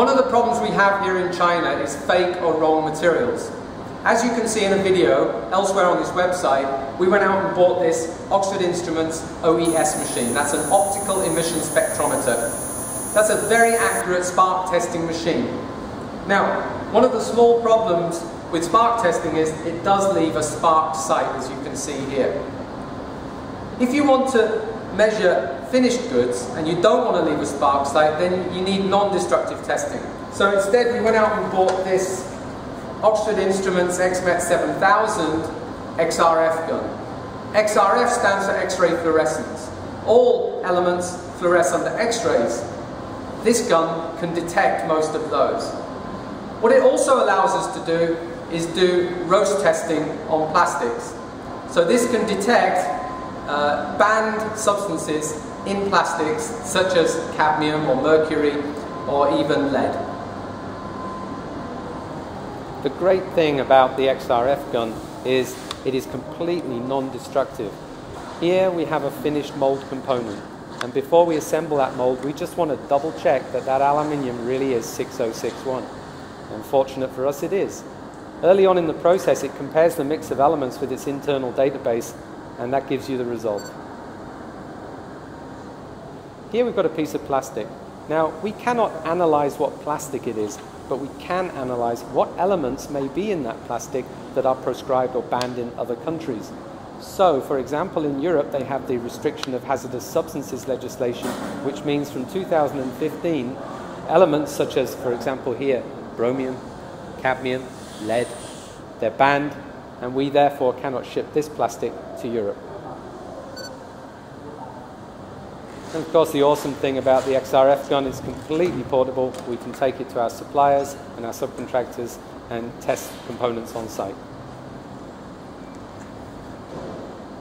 One of the problems we have here in China is fake or wrong materials. As you can see in a video elsewhere on this website, we went out and bought this Oxford Instruments OES machine. That's an optical emission spectrometer. That's a very accurate spark testing machine. Now, one of the small problems with spark testing is it does leave a sparked site, as you can see here. If you want to measure finished goods and you don't want to leave a spark site, then you need non-destructive testing. So instead we went out and bought this Oxford Instruments XMet 7000 XRF gun. XRF stands for X-Ray Fluorescence. All elements fluoresce under X-rays. This gun can detect most of those. What it also allows us to do is do roast testing on plastics. So this can detect banned substances in plastics such as cadmium or mercury or even lead. The great thing about the XRF gun is it is completely non-destructive. Here we have a finished mold component, and before we assemble that mold we just want to double check that that aluminium really is 6061. Unfortunate for us, it is. Early on in the process it compares the mix of elements with its internal database, and that gives you the result. Here we've got a piece of plastic. Now, we cannot analyze what plastic it is, but we can analyze what elements may be in that plastic that are proscribed or banned in other countries. So, for example, in Europe they have the Restriction of Hazardous Substances legislation, which means from 2015, elements such as, for example here, bromium, cadmium, lead, they're banned, and we therefore cannot ship this plastic to Europe. And of course the awesome thing about the XRF gun is completely portable. We can take it to our suppliers and our subcontractors and test components on site.